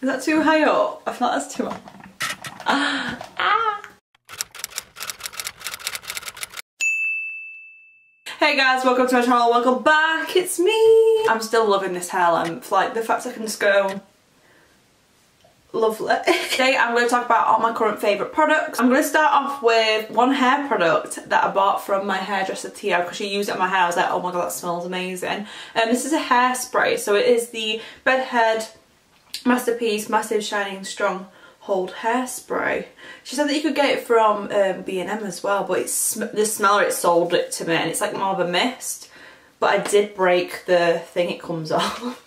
Is that too high up? I feel like that's too high. Hey guys, welcome to my channel, welcome back, it's me. I'm still loving this hair length, like the fact I can just go lovely. Today I'm going to talk about all my current favourite products. I'm going to start off with one hair product that I bought from my hairdresser Tia because she used it at my hair. I was like, oh my god, that smells amazing. And this is a hairspray, so it is the Bedhead Masterpiece Massive Shining Strong Hold Hairspray. She said that you could get it from B&M as well, but it's the smeller it sold it to me, and it's like more of a mist, but I did break the thing it comes off.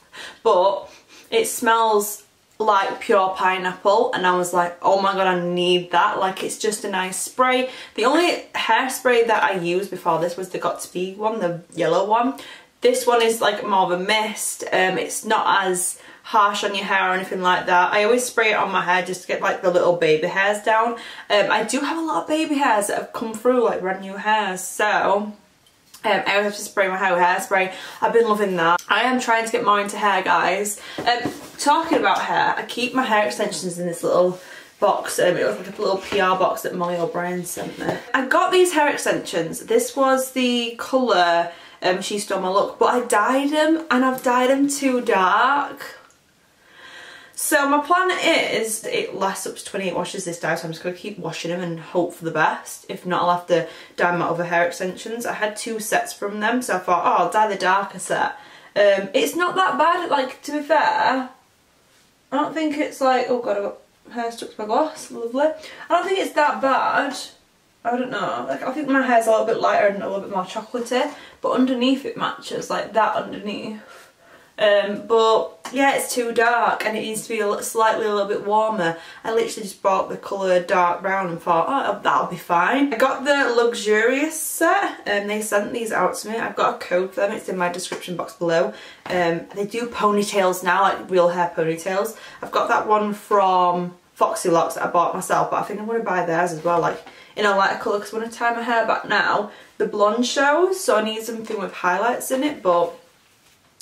But it smells like pure pineapple, and I was like, oh my god, I need that. Like, it's just a nice spray. The only hairspray that I used before this was the Got To Be one, the yellow one. This one is like more of a mist. It's not as harsh on your hair or anything like that. I always spray it on my hair just to get like the little baby hairs down. I do have a lot of baby hairs that have come through, like brand new hairs, so I always have to spray my hair with hairspray. I've been loving that. I am trying to get more into hair, guys. Talking about hair, I keep my hair extensions in this little box. It was like a little PR box that Molly O'Brien sent me. I got these hair extensions. This was the colour She Stole My Look, but I dyed them, and I've dyed them too dark. So my plan is, it lasts up to 28 washes this dye, so I'm just going to keep washing them and hope for the best. If not, I'll have to dye my other hair extensions. I had two sets from them, so I thought, oh, I'll dye the darker set. It's not that bad, like, to be fair. I don't think it's like, oh god, I've got hair stuck to my gloss, lovely. I don't think it's that bad. I don't know, like, I think my hair's a little bit lighter and a little bit more chocolatey, but underneath it matches, like that underneath. But yeah, it's too dark and it needs to be a little bit warmer. I literally just bought the colour dark brown and thought, oh, that'll be fine. I got the luxurious set, and they sent these out to me. I've got a code for them, it's in my description box below. They do ponytails now, like real hair ponytails. I've got that one from Foxy Locks that I bought myself, but I think I'm going to buy theirs as well, like in a lighter colour, because when I tie my hair back now, the blonde shows, so I need something with highlights in it. But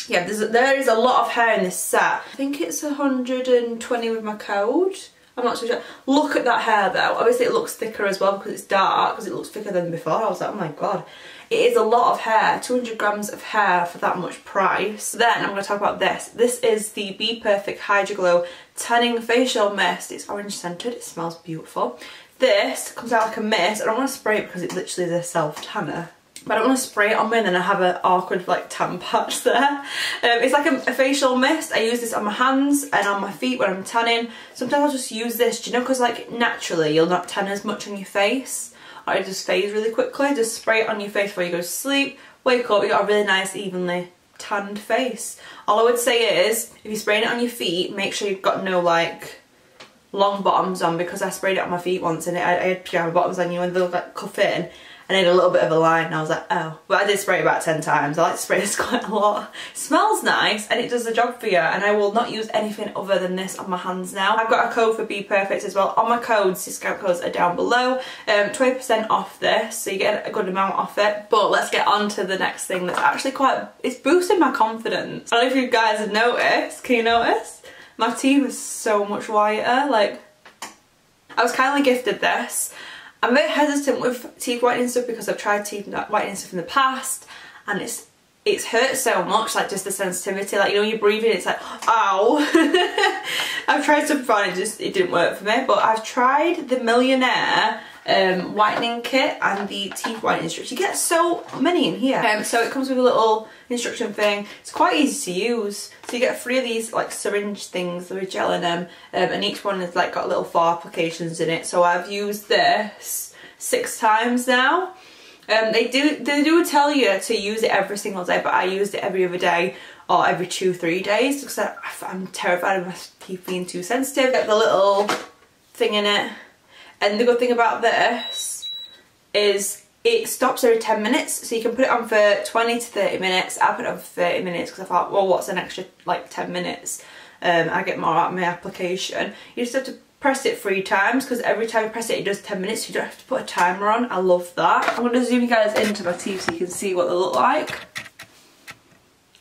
yeah, there is a lot of hair in this set. I think it's 120 with my code. I'm not too sure. Look at that hair though. Obviously it looks thicker as well because it's dark, because it looks thicker than before. I was like, oh my god. It is a lot of hair, 200 grams of hair for that much price. Then I'm going to talk about this. This is the BPerfect Hydroglow Tanning Facial Mist. It's orange scented, it smells beautiful. This comes out like a mist. I don't want to spray it because it literally is a self-tanner. But I don't want to spray it on me and then I have an awkward like tan patch there. It's like a facial mist. I use this on my hands and on my feet when I'm tanning. Sometimes I'll just use this, do you know, because like naturally you'll not tan as much on your face. Or it just fades really quickly. Just spray it on your face before you go to sleep. Wake up, you got a really nice evenly tanned face. All I would say is, if you're spraying it on your feet, make sure you've got no like long bottoms on, because I sprayed it on my feet once and I had pyjama bottoms on, you and they'll like cuff in. I need a little bit of a line and I was like, oh. But I did spray it about 10 times. I like to spray this quite a lot. It smells nice and it does the job for you, and I will not use anything other than this on my hands now. I've got a code for BPerfect as well. All my codes, discount codes are down below. 20% off this, so you get a good amount off it. But let's get on to the next thing that's actually quite, it's boosting my confidence. I don't know if you guys have noticed, can you notice? My teeth is so much whiter, like, I was kindly gifted this. I'm very hesitant with teeth whitening stuff because I've tried teeth whitening stuff in the past and it's hurt so much, like just the sensitivity, like, you know, when you're breathing it's like, ow. I've tried some fun, it didn't work for me. But I've tried the Millionaire whitening kit and the teeth whitening strips. You get so many in here. So it comes with a little instruction thing. It's quite easy to use. So you get three of these like syringe things with gel in them, and each one has like got little 4 applications in it. So I've used this 6 times now. They do tell you to use it every single day, but I used it every other day or every 2-3 days because I'm terrified of my teeth being too sensitive. Get the little thing in it, and the good thing about this is it stops every 10 minutes, so you can put it on for 20 to 30 minutes. I put it on for 30 minutes because I thought, well, what's an extra like 10 minutes? I get more out of my application. You just have to press it 3 times, because every time you press it, it does 10 minutes. So you don't have to put a timer on. I love that. I'm going to zoom you guys into my teeth so you can see what they look like.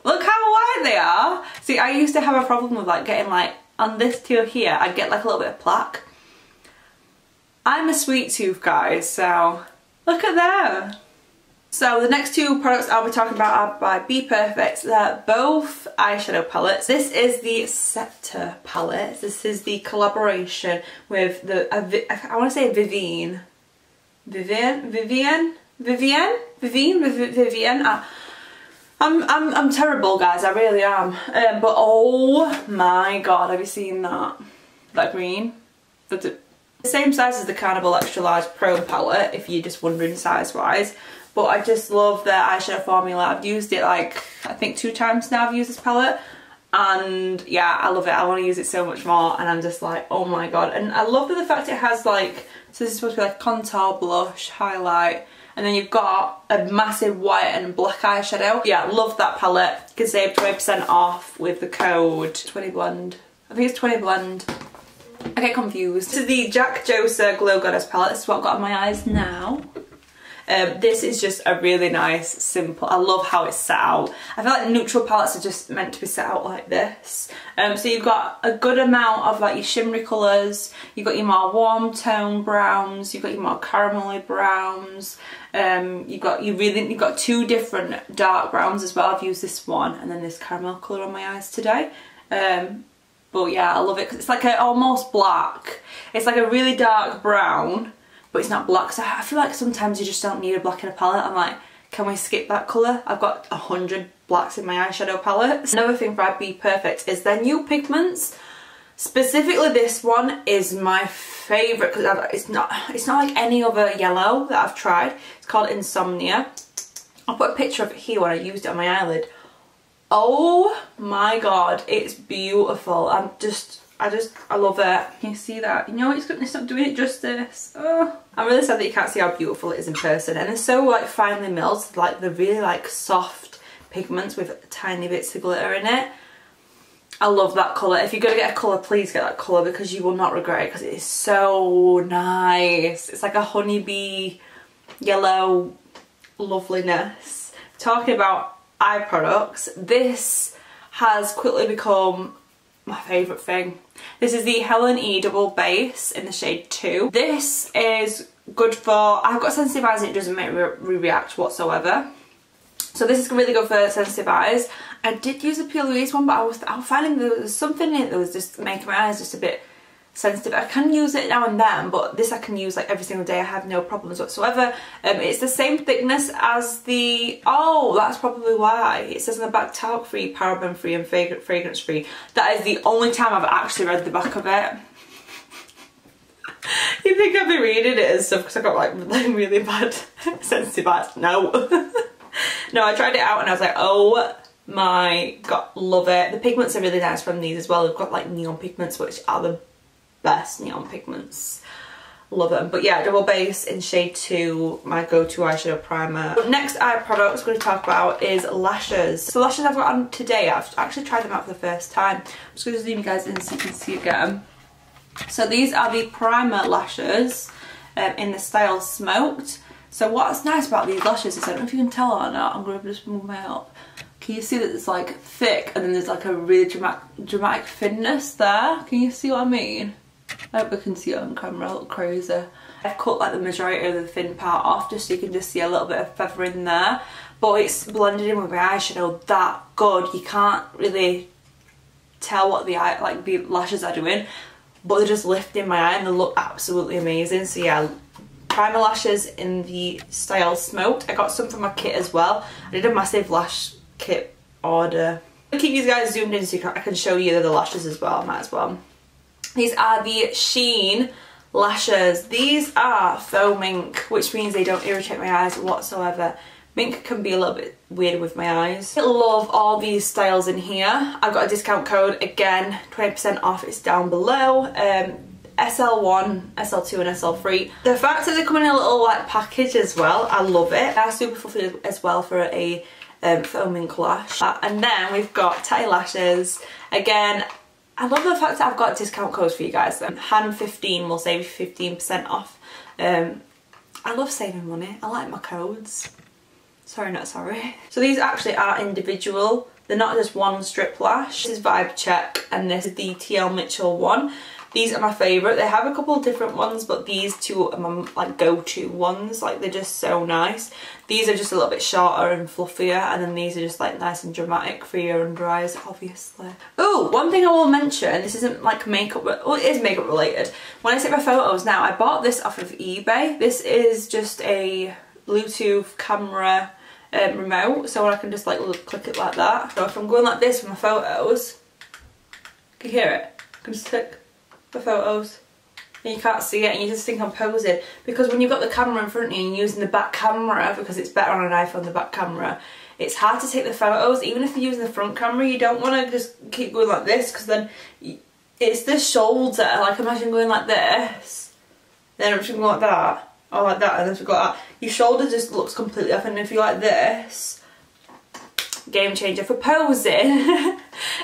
Look how white they are. See, I used to have a problem with like getting like and this to here, I'd get like a little bit of plaque. I'm a sweet tooth, guys, so look at them. So the next two products I'll be talking about are by BPerfect. They're both eyeshadow palettes. This is the Scepter palette. This is the collaboration with the, I want to say Vivienne. Vivienne? I'm terrible, guys, I really am. But oh my god, have you seen that? That green? That's it. The same size as the Carnival Extra Large Pro Palette, if you're just wondering size-wise. But I just love their eyeshadow formula. I've used it like, I think 2 times now I've used this palette. And yeah, I love it. I want to use it so much more. And I'm just like, oh my god. And I love the fact it has like, so this is supposed to be like contour, blush, highlight. And then you've got a massive white and black eyeshadow. Yeah, love that palette. You can save 20% off with the code 20blend. I think it's 20blend. I get confused. This is the Jac Jossa Glow Goddess palette. This is what I've got on my eyes now. This is just a really nice, simple, I love how it's set out. I feel like neutral palettes are just meant to be set out like this. So you've got a good amount of like your shimmery colours, you've got your more warm tone browns, you've got your more caramelly browns, you've got 2 different dark browns as well. I've used this one and then this caramel colour on my eyes today. But yeah, I love it because it's like a, almost black. It's like a really dark brown, but it's not black. So I feel like sometimes you just don't need a black in a palette. I'm like, can we skip that colour? I've got 100 blacks in my eyeshadow palettes. Another thing for BPerfect is their new pigments. Specifically, this one is my favourite because it's not like any other yellow that I've tried. It's called Insomnia. I'll put a picture of it here when I used it on my eyelid. Oh my god, it's beautiful. I love it. Can you see that? You know, it's not doing it justice. Oh. I'm really sad that you can't see how beautiful it is in person. And it's so like finely milled, like the really like soft pigments with tiny bits of glitter in it. I love that colour. If you're going to get a colour, please get that colour because you will not regret it because it is so nice. It's like a honeybee yellow loveliness. Talking about eye products, this has quickly become my favourite thing. This is the Helen E Double Base in the shade 2. This is good for, I've got sensitive eyes and it doesn't make me react whatsoever. So this is really good for sensitive eyes. I did use the P. Louise one, but I was finding there was something in it that was just making my eyes just a bit sensitive. I can use it now and then, but this I can use like every single day. I have no problems whatsoever. It's the same thickness as the, oh, that's probably why it says on the back talc free, paraben free and fragrance free. That is the only time I've actually read the back of it. You think I'd be reading it and stuff because I've got like really bad sensitive eyes. No. No, I tried it out and I was like, oh my god, love it. The pigments are really nice from these as well. They've got like neon pigments, which are the best neon pigments. Love them. But yeah, Double Base in shade 2, my go-to eyeshadow primer. But next eye product I'm going to talk about is lashes. So lashes I've got on today, I've actually tried them out for the first time. I'm just going to zoom you guys in so you can see again. So these are the Primer lashes in the style Smoked. So what's nice about these lashes is, I don't know if you can tell or not, I'm going to just move my up. Can you see that it's like thick and then there's like a really dramatic thinness there? Can you see what I mean? I hope we can see it on camera, a little crazy. I've cut like the majority of the thin part off just so you can just see a little bit of feather in there. But it's blended in with my eyeshadow that good. You can't really tell what the eye, like the lashes are doing, but they're just lifting my eye and they look absolutely amazing. So yeah, Primer lashes in the style Smoked. I got some from my kit as well. I did a massive lash kit order. I'll keep you guys zoomed in so I can show you the lashes as well. Might as well. These are the Sheen Lashes. These are faux mink, which means they don't irritate my eyes whatsoever. Mink can be a little bit weird with my eyes. I love all these styles in here. I've got a discount code, again, 20% off, it's down below. SL1, SL2 and SL3. The fact that they come in a little like package as well, I love it. They're super fluffy as well for a faux mink lash. And then we've got Tatti Lashes. Again, I love the fact that I've got discount codes for you guys. HAN15 will save you 15% off. I love saving money. I like my codes. Sorry, not sorry. So these actually are individual They're not just one strip lash. This is Vibe Check and this is the TL Mitchell one. These are my favourite. They have a couple of different ones, but these two are my go-to ones. Like, they're just so nice. These are just a little bit shorter and fluffier, and then these are just like nice and dramatic for your under eyes, obviously. Oh, one thing I will mention, and this isn't like makeup, well, it is makeup related. When I take my photos now, I bought this off of eBay. This is just a Bluetooth camera remote, so I can just like click it like that. So if I'm going like this with my photos, can you hear it? I can just click the photos and you can't see it and you just think I'm posing, because when you've got the camera in front of you and you're using the back camera, because it's better on an iPhone, the back camera, it's hard to take the photos. Even if you're using the front camera, you don't want to just keep going like this, because then it's the shoulder. Like, imagine going like this, then I'm just going like that, or like that, and then we've got that. Your shoulder just looks completely off, and if you're like this, game changer for posing.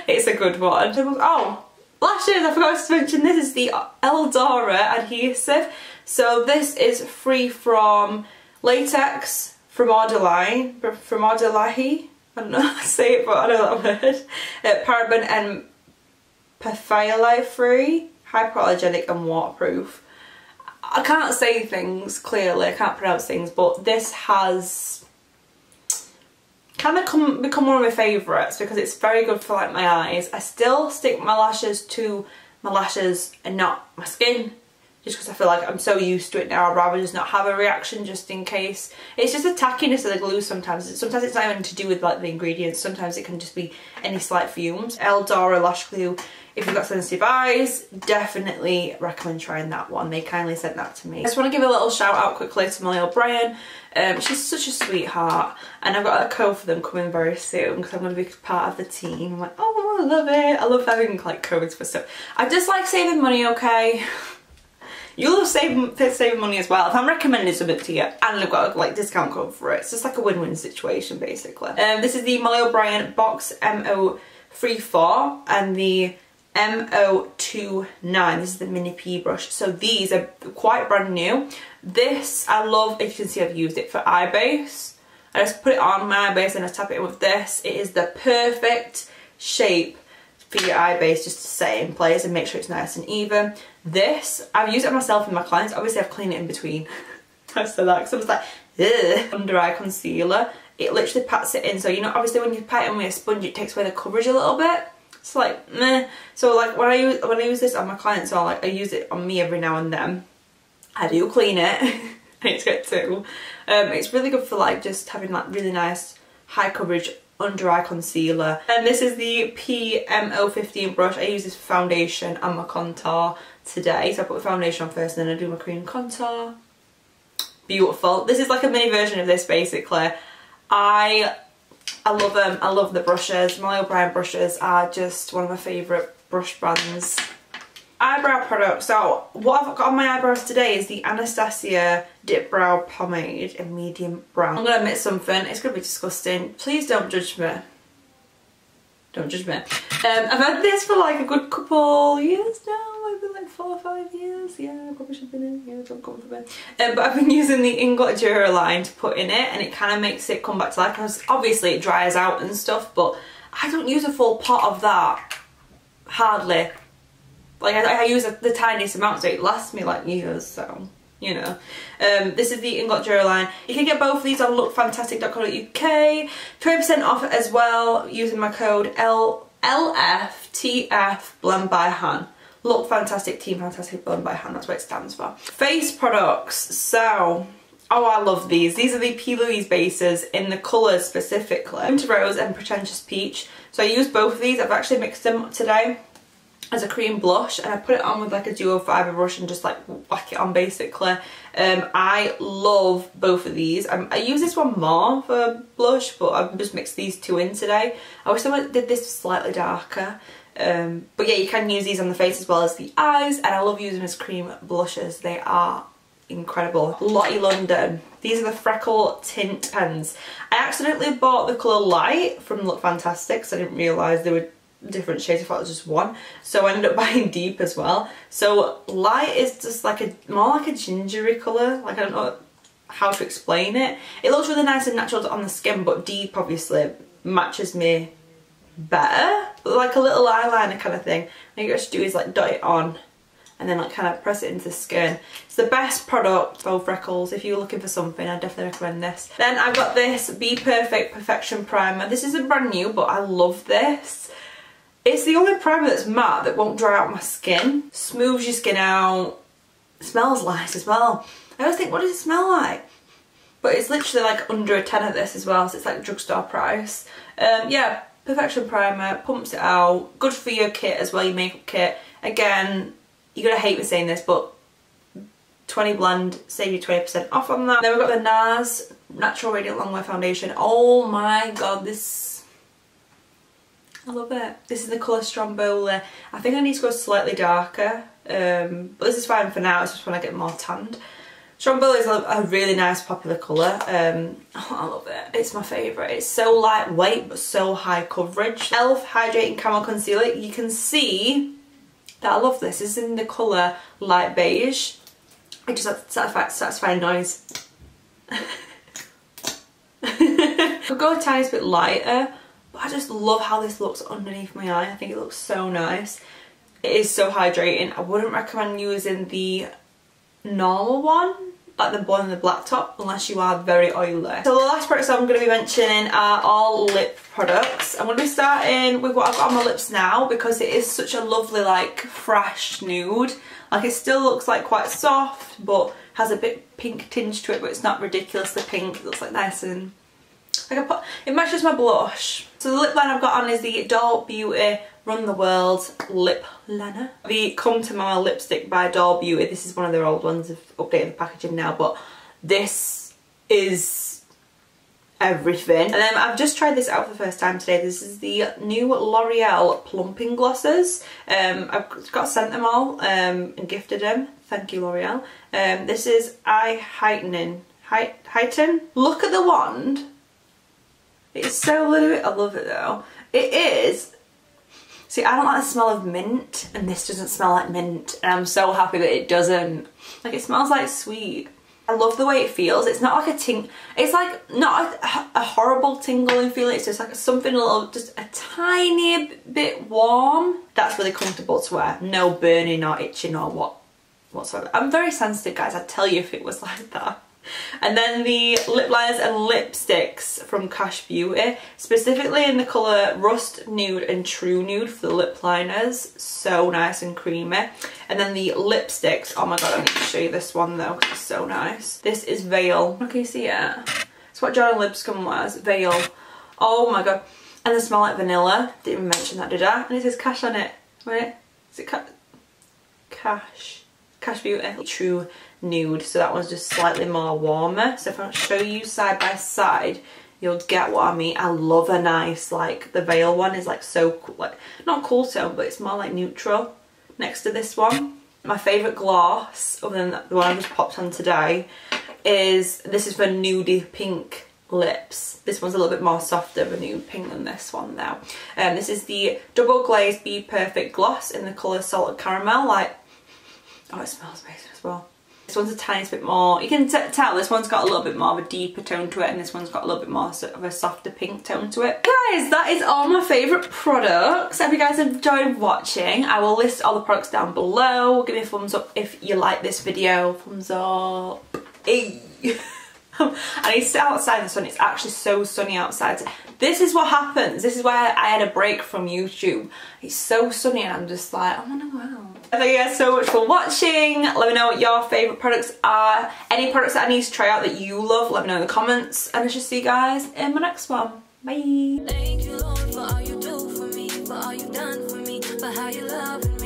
It's a good one. Oh, lashes, I forgot to mention, this is the Eldora adhesive. So this is free from latex, formaldehyde, I don't know how to say it, but I know that word, paraben and phthalate free, hypoallergenic and waterproof. I can't say things clearly, I can't pronounce things, but this has kind of become one of my favourites because it's very good for like my eyes. I still stick my lashes to my lashes and not my skin, just because I feel like I'm so used to it now. I'd rather just not have a reaction, just in case. It's just the tackiness of the glue sometimes. Sometimes it's not even to do with like the ingredients. Sometimes it can just be any slight fumes. Eldora lash glue, if you've got sensitive eyes, definitely recommend trying that one. They kindly sent that to me. I just want to give a little shout out quickly to Molly O'Brien. She's such a sweetheart, and I've got a code for them coming very soon because I'm going to be part of the team. I'm like, oh, I love it. I love having like codes for stuff. I just like saving money, okay? You'll love saving money as well. If I'm recommending something to you and I've got a like, discount code for it, it's just like a win-win situation basically. This is the Molly O'Brien Box MO34 and the MO29. This is the mini pea brush. So these are quite brand new. This I love. As you can see, I've used it for eye base. I just put it on my eye base and I tap it in with this. It is the perfect shape for your eye base, just to set it in place and make sure it's nice and even. This, I've used it myself and my clients. Obviously, I've cleaned it in between. I've said that because I was like, ugh. Under eye concealer. It literally pats it in. So, you know, obviously when you pat it in with a sponge, it takes away the coverage a little bit. It's like, meh. So, like, when I use this on my clients, or like, I use it on me every now and then, I do clean it. And it's good too. It's really good for, like, just having, like, really nice high coverage under eye concealer. And this is the PMO15 brush. I use this for foundation and my contour today. So I put the foundation on first and then I do my cream contour. Beautiful. This is like a mini version of this basically. I love them. I love the brushes. Molly O'Brien brushes are just one of my favourite brush brands. Eyebrow products. So what I've got on my eyebrows today is the Anastasia Dip Brow Pomade in medium brown. I'm going to admit something. It's going to be disgusting. Please don't judge me. Don't judge me. I've had this for like a good couple years now. Maybe like 4 or 5 years. Yeah, I probably should be in. Yeah, don't come for me. But I've been using the Inglot Jura line to put in it, and it kind of makes it come back to life. Because obviously it dries out and stuff, but I don't use a full pot of that. Hardly. Like, I use the tiniest amount, so it lasts me like years, so, you know. This is the Inglot Jura line. You can get both of these on lookfantastic.co.uk. 20% off as well, using my code LFTF Blend by Han. Look Fantastic, Team Fantastic, Blend by Han, that's what it stands for. Face products, so, oh, I love these. These are the P. Louise bases in the colours specifically. Winter Rose and Pretentious Peach. So I use both of these. I've actually mixed them today as a cream blush, and I put it on with like a duo fibre brush and just like whack it on basically. I love both of these. I use this one more for blush, but I've just mixed these two in today. I wish I did this slightly darker. But yeah, you can use these on the face as well as the eyes, and I love using them as cream blushes. They are incredible. Lottie London. These are the Freckle Tint Pens. I accidentally bought the colour Light from Look Fantastic, so I didn't realise they were different shades. I thought it was just one, so I ended up buying Deep as well. So Light is just like a more like a gingery colour, like I don't know how to explain it. It looks really nice and natural on the skin, but Deep obviously matches me better, like a little eyeliner kind of thing. All you got to do is like dot it on and then like kind of press it into the skin. It's the best product for freckles. If you're looking for something, I definitely recommend this. Then I've got this BPerfect Perfection Primer. This isn't brand new, but I love this. It's the only primer that's matte that won't dry out my skin. Smooths your skin out. It smells nice as well. I always think, what does it smell like? But it's literally like under a £10 of this as well, so it's like drugstore price. Yeah, Perfection Primer, pumps it out. Good for your kit as well, your makeup kit. Again, you're going to hate me saying this, but 20 blend, save you 20% off on that. Then we've got the NARS Natural Radiant Longwear Foundation. Oh my god, this... I love it. This is the colour Stromboli. I think I need to go slightly darker, but this is fine for now. It's just when I get more tanned. Stromboli is a really nice popular colour. Oh, I love it. It's my favourite. It's so lightweight but so high coverage. E.L.F Hydrating Camo Concealer. You can see that I love this. It's in the colour light beige. I just have satisfying noise. I'll go a tiny bit lighter, but I just love how this looks underneath my eye. I think it looks so nice. It is so hydrating. I wouldn't recommend using the normal one, like the one in the black top, unless you are very oily. So the last products I'm going to be mentioning are all lip products. I'm going to be starting with what I've got on my lips now because it is such a lovely like fresh nude. Like it still looks like quite soft but has a bit pink tinge to it, but it's not ridiculously pink. It looks like nice and like it matches my blush. So the lip liner I've got on is the Doll Beauty Run the World lip liner. The Come to My lipstick by Doll Beauty. This is one of their old ones. I've updated the packaging now, but this is everything. And then I've just tried this out for the first time today. This is the new L'Oreal plumping glosses. I've got sent them all and gifted them. Thank you, L'Oreal. This is eye heightening. Heighten. Look at the wand. It's so little. I love it though. It is. See, I don't like the smell of mint, and this doesn't smell like mint, and I'm so happy that it doesn't. Like, it smells like sweet. I love the way it feels. It's not like a tingle. It's like not a horrible tingling feeling. It's just like something a little, just a tiny bit warm. That's really comfortable to wear. No burning or itching or whatsoever. I'm very sensitive, guys. I'd tell you if it was like that. And then the lip liners and lipsticks from Kash Beauty, specifically in the colour Rust Nude and True Nude for the lip liners. So nice and creamy. And then the lipsticks, oh my god, I need to show you this one though because it's so nice. This is Veil. Can you see it? It's what Jordan Lipscomb wears, Veil. Oh my god. And they smell like vanilla. Didn't even mention that, did I? And it says Kash on it. Wait, is it Kash? Kash Beauty True Nude, so that one's just slightly more warmer. So if I show you side by side, you'll get what I mean. I love a nice, like the Veil one is like so cool, like not cool tone, but it's more like neutral. Next to this one, my favourite gloss, other than the one I just popped on today, is this is for nudie pink lips. This one's a little bit more softer of a nude pink than this one now. And this is the Double Glazed BPerfect Gloss in the colour Salted Caramel. Like, oh, it smells amazing as well. This one's a tiny bit more, you can tell this one's got a little bit more of a deeper tone to it, and this one's got a little bit more sort of a softer pink tone to it. Guys, that is all my favourite products. I hope you guys enjoyed watching. I will list all the products down below. Give me a thumbs up if you like this video. Thumbs up. Hey. I need to sit outside in the sun. It's actually so sunny outside. This is what happens. This is why I had a break from YouTube. It's so sunny and I'm just like, I want to go out. Thank you guys so much for watching. Let me know what your favourite products are. Any products that I need to try out that you love, let me know in the comments. And I shall see you guys in my next one. Bye. Thank you, Lord, for all you do for me, for all you've done for me, for how you love me.